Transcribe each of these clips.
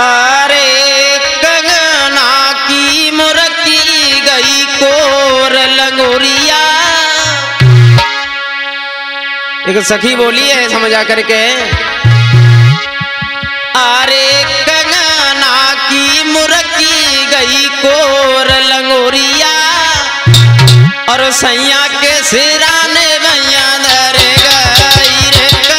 अरे कंगना की मुरकी गई कोर लांगुरिया। एक सखी बोली है समझा करके, अरे कंगना की मुरकी गई कोर लांगुरिया और सैया के सिराने भैया धर गई रे कंगना की।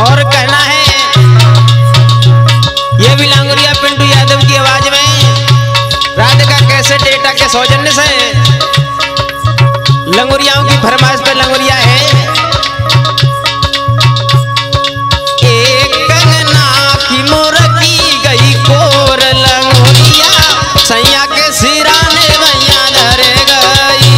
और कहना है लांगुरिया पिंटू यादव की आवाज में राधिका कैसे डेटा के सौजन्य से लांगुरियाओं की फरमाइश पर लांगुरिया है। एक कंगना की मुरकी गई कोर लांगुरिया सैया के सिराने भैया धर गई।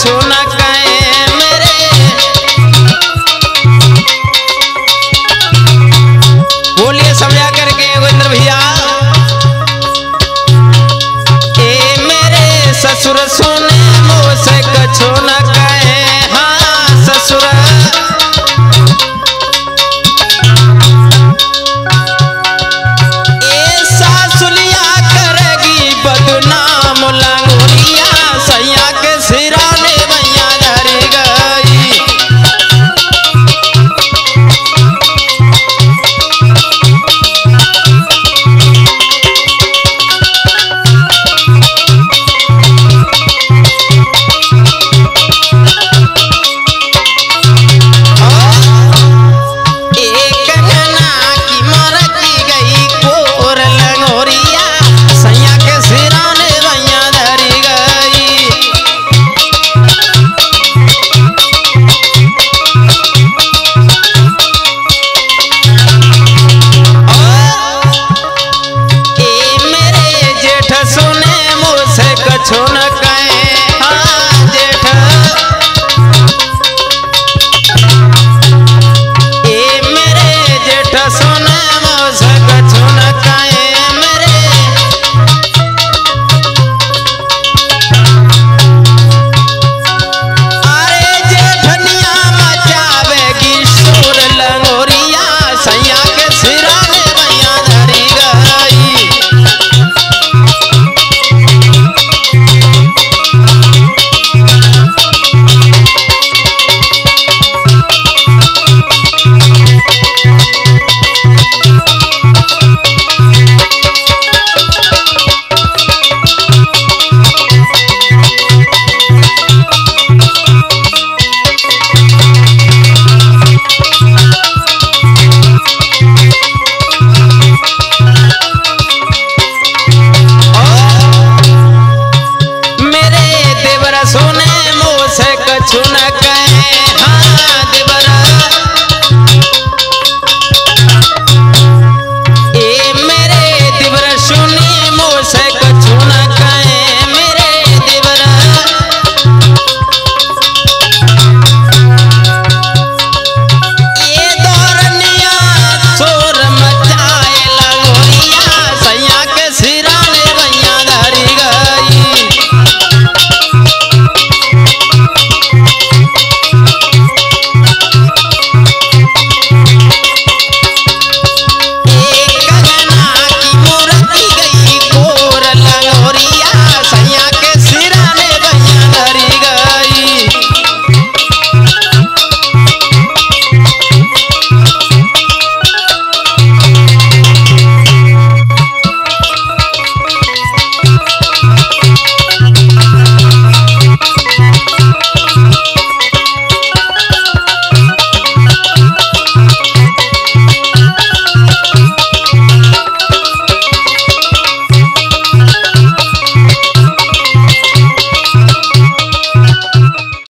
सोना कहे मेरे बोलिए समझा करके गोविंद भैया, ए मेरे ससुर सुने मुझसे कछु न कहे। हाँ ससुर ए सासुलिया करेगी बदनाम लांगुरिया सैया के सिराने सुना।